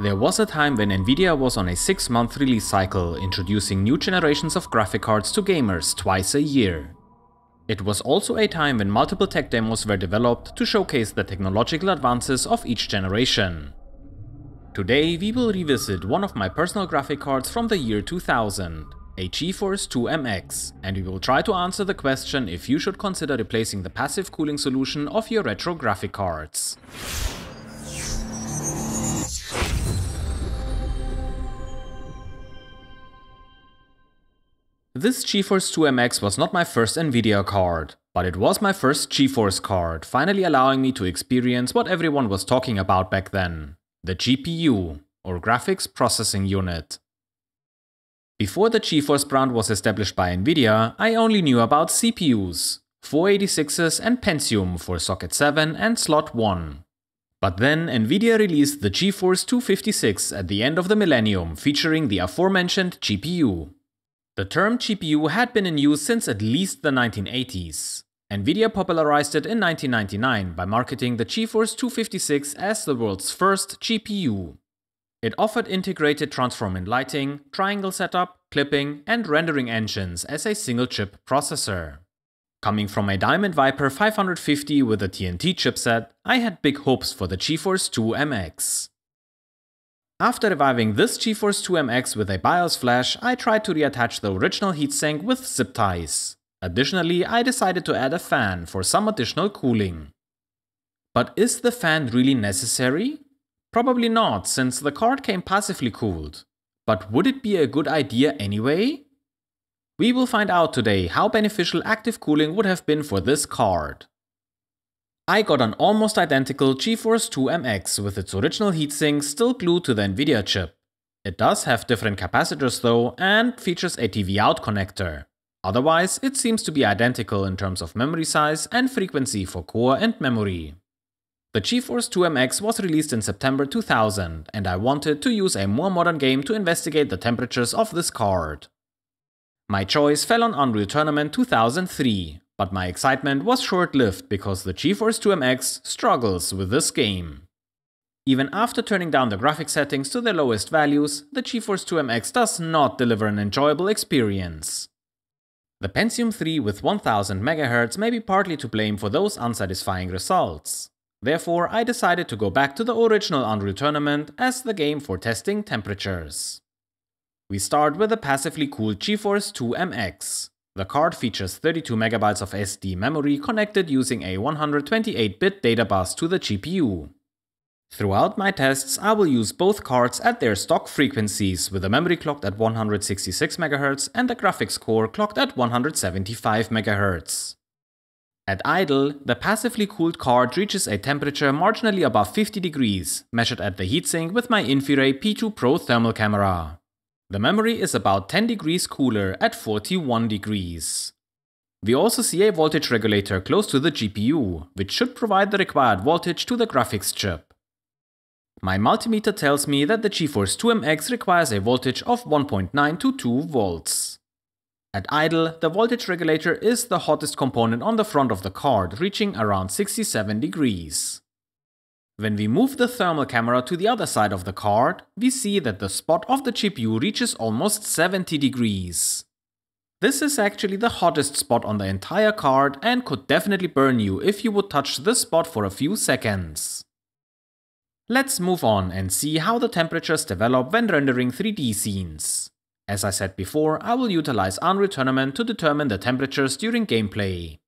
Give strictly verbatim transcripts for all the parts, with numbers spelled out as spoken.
There was a time when Nvidia was on a six month release cycle, introducing new generations of graphic cards to gamers twice a year. It was also a time when multiple tech demos were developed to showcase the technological advances of each generation. Today we will revisit one of my personal graphic cards from the year two thousand, a GeForce two M X, and we will try to answer the question if you should consider replacing the passive cooling solution of your retro graphic cards. This GeForce two M X was not my first Nvidia card, but it was my first GeForce card, finally allowing me to experience what everyone was talking about back then, the G P U, or Graphics Processing Unit. Before the GeForce brand was established by Nvidia, I only knew about C P Us, four eighty-sixes and Pentium for socket seven and slot one. But then Nvidia released the GeForce two fifty-six at the end of the millennium, featuring the aforementioned G P U. The term G P U had been in use since at least the nineteen eighties. Nvidia popularized it in nineteen ninety-nine by marketing the GeForce two fifty-six as the world's first G P U. It offered integrated transform and lighting, triangle setup, clipping, and rendering engines as a single-chip processor. Coming from a Diamond Viper five fifty with a T N T chipset, I had big hopes for the GeForce two M X. After reviving this GeForce two M X with a BIOS flash, I tried to reattach the original heatsink with zip ties. Additionally, I decided to add a fan for some additional cooling. But is the fan really necessary? Probably not, since the card came passively cooled. But would it be a good idea anyway? We will find out today how beneficial active cooling would have been for this card. I got an almost identical GeForce two M X with its original heatsink still glued to the Nvidia chip. It does have different capacitors though and features a T V out connector. Otherwise, it seems to be identical in terms of memory size and frequency for core and memory. The GeForce two M X was released in September two thousand and I wanted to use a more modern game to investigate the temperatures of this card. My choice fell on Unreal Tournament two thousand three. But my excitement was short-lived because the GeForce two M X struggles with this game. Even after turning down the graphics settings to their lowest values, the GeForce two M X does not deliver an enjoyable experience. The Pentium three with one thousand megahertz may be partly to blame for those unsatisfying results. Therefore, I decided to go back to the original Unreal Tournament as the game for testing temperatures. We start with a passively cooled GeForce two M X. The card features thirty-two megabytes of S D memory connected using a one hundred twenty-eight bit data bus to the G P U. Throughout my tests, I will use both cards at their stock frequencies, with the memory clocked at one hundred sixty-six megahertz and the graphics core clocked at one hundred seventy-five megahertz. At idle, the passively cooled card reaches a temperature marginally above fifty degrees, measured at the heatsink with my InfiRay P two Pro thermal camera. The memory is about ten degrees cooler at forty-one degrees. We also see a voltage regulator close to the G P U, which should provide the required voltage to the graphics chip. My multimeter tells me that the GeForce two M X requires a voltage of one point nine to two volts. At idle, the voltage regulator is the hottest component on the front of the card, reaching around sixty-seven degrees. When we move the thermal camera to the other side of the card, we see that the spot of the G P U reaches almost seventy degrees. This is actually the hottest spot on the entire card and could definitely burn you if you would touch this spot for a few seconds. Let's move on and see how the temperatures develop when rendering three D scenes. As I said before, I will utilize Unreal Tournament to determine the temperatures during gameplay.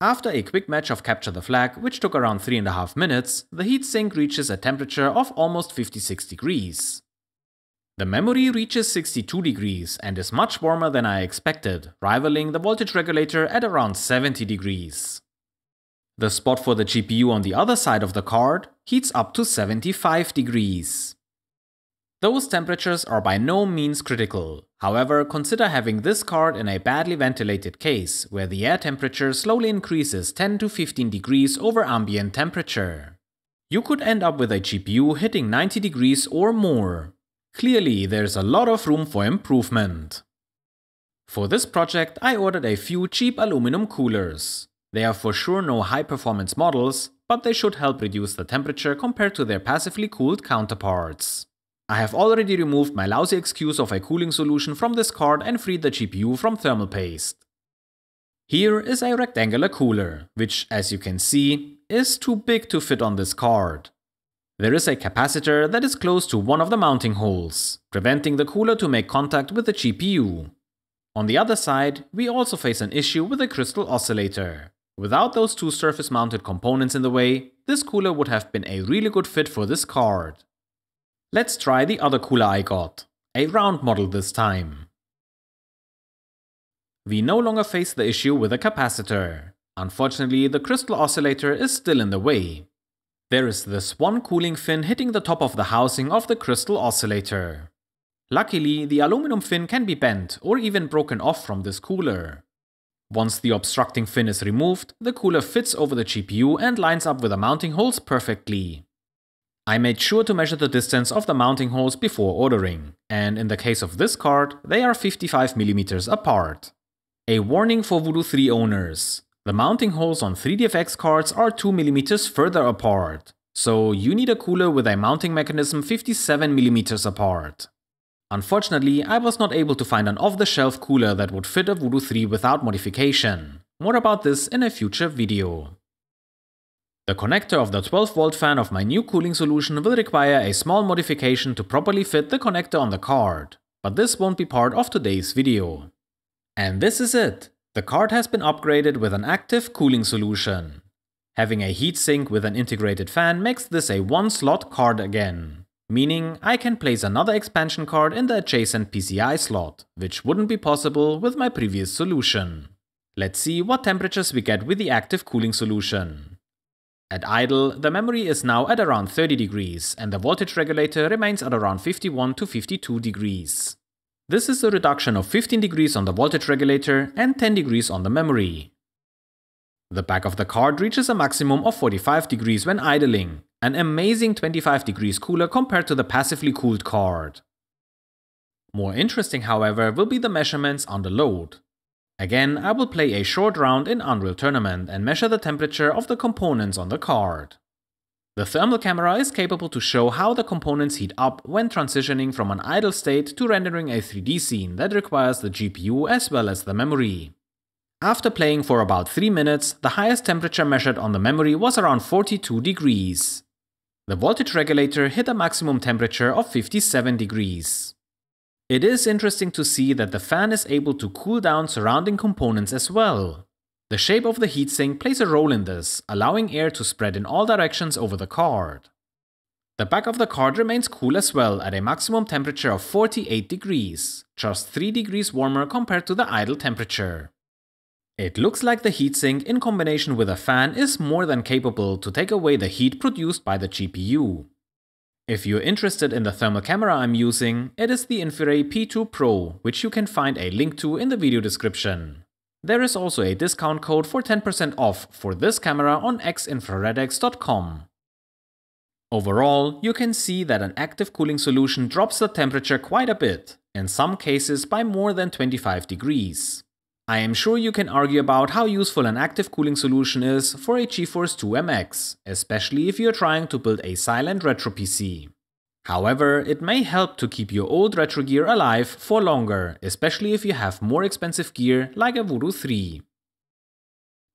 After a quick match of Capture the Flag, which took around three and a half minutes, the heatsink reaches a temperature of almost fifty-six degrees. The memory reaches sixty-two degrees and is much warmer than I expected, rivaling the voltage regulator at around seventy degrees. The spot for the G P U on the other side of the card heats up to seventy-five degrees. Those temperatures are by no means critical. However, consider having this card in a badly ventilated case, where the air temperature slowly increases ten to fifteen degrees over ambient temperature. You could end up with a G P U hitting ninety degrees or more. Clearly, there's a lot of room for improvement. For this project, I ordered a few cheap aluminum coolers. They are for sure no high-performance models, but they should help reduce the temperature compared to their passively cooled counterparts. I have already removed my lousy excuse of a cooling solution from this card and freed the G P U from thermal paste. Here is a rectangular cooler, which, as you can see, is too big to fit on this card. There is a capacitor that is close to one of the mounting holes, preventing the cooler to make contact with the G P U. On the other side, we also face an issue with the crystal oscillator. Without those two surface-mounted components in the way, this cooler would have been a really good fit for this card. Let's try the other cooler I got, a round model this time. We no longer face the issue with a capacitor. Unfortunately, the crystal oscillator is still in the way. There is this one cooling fin hitting the top of the housing of the crystal oscillator. Luckily, the aluminum fin can be bent or even broken off from this cooler. Once the obstructing fin is removed, the cooler fits over the G P U and lines up with the mounting holes perfectly. I made sure to measure the distance of the mounting holes before ordering, and in the case of this card, they are fifty-five millimeters apart. A warning for Voodoo three owners. The mounting holes on three D F X cards are two millimeters further apart, so you need a cooler with a mounting mechanism fifty-seven millimeters apart. Unfortunately, I was not able to find an off-the-shelf cooler that would fit a Voodoo three without modification. More about this in a future video. The connector of the twelve volt fan of my new cooling solution will require a small modification to properly fit the connector on the card, but this won't be part of today's video. And this is it! The card has been upgraded with an active cooling solution. Having a heatsink with an integrated fan makes this a one-slot card again, meaning I can place another expansion card in the adjacent P C I slot, which wouldn't be possible with my previous solution. Let's see what temperatures we get with the active cooling solution. At idle, the memory is now at around thirty degrees and the voltage regulator remains at around fifty-one to fifty-two degrees. This is a reduction of fifteen degrees on the voltage regulator and ten degrees on the memory. The back of the card reaches a maximum of forty-five degrees when idling, an amazing twenty-five degrees cooler compared to the passively cooled card. More interesting, however, will be the measurements under load. Again, I will play a short round in Unreal Tournament and measure the temperature of the components on the card. The thermal camera is capable to show how the components heat up when transitioning from an idle state to rendering a three D scene that requires the G P U as well as the memory. After playing for about three minutes, the highest temperature measured on the memory was around forty-two degrees. The voltage regulator hit a maximum temperature of fifty-seven degrees. It is interesting to see that the fan is able to cool down surrounding components as well. The shape of the heatsink plays a role in this, allowing air to spread in all directions over the card. The back of the card remains cool as well at a maximum temperature of forty-eight degrees, just three degrees warmer compared to the idle temperature. It looks like the heatsink in combination with a fan is more than capable to take away the heat produced by the G P U. If you're interested in the thermal camera I'm using, it is the InfiRay P two Pro, which you can find a link to in the video description. There is also a discount code for ten percent off for this camera on x infraredx dot com. Overall, you can see that an active cooling solution drops the temperature quite a bit, in some cases by more than twenty-five degrees. I am sure you can argue about how useful an active cooling solution is for a GeForce two M X, especially if you are trying to build a silent retro P C. However, it may help to keep your old retro gear alive for longer, especially if you have more expensive gear like a Voodoo three.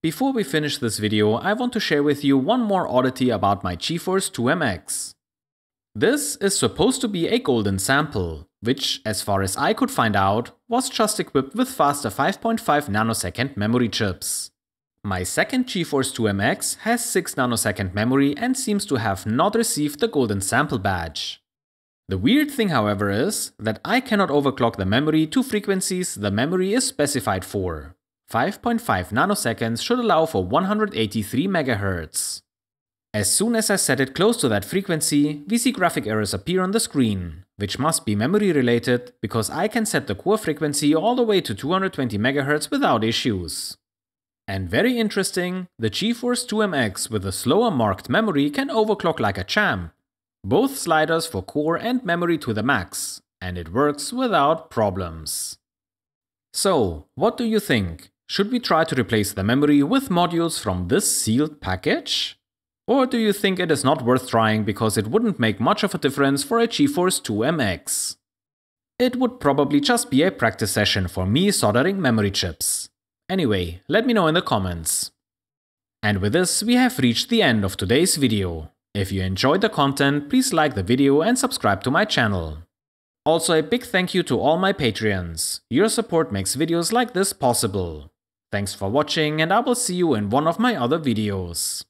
Before we finish this video, I want to share with you one more oddity about my GeForce two M X. This is supposed to be a golden sample, which, as far as I could find out, was just equipped with faster five point five nanosecond memory chips. My second GeForce two M X has six nanosecond memory and seems to have not received the golden sample badge. The weird thing, however, is that I cannot overclock the memory to frequencies the memory is specified for. five point five nanoseconds should allow for one hundred eighty-three megahertz. As soon as I set it close to that frequency, we see graphic errors appear on the screen, which must be memory related because I can set the core frequency all the way to two hundred twenty megahertz without issues. And very interesting, the GeForce two M X with a slower marked memory can overclock like a champ, both sliders for core and memory to the max, and it works without problems. So, what do you think? Should we try to replace the memory with modules from this sealed package? Or do you think it is not worth trying because it wouldn't make much of a difference for a GeForce two M X? It would probably just be a practice session for me soldering memory chips. Anyway, let me know in the comments. And with this, we have reached the end of today's video. If you enjoyed the content, please like the video and subscribe to my channel. Also a big thank you to all my Patreons. Your support makes videos like this possible. Thanks for watching, and I will see you in one of my other videos.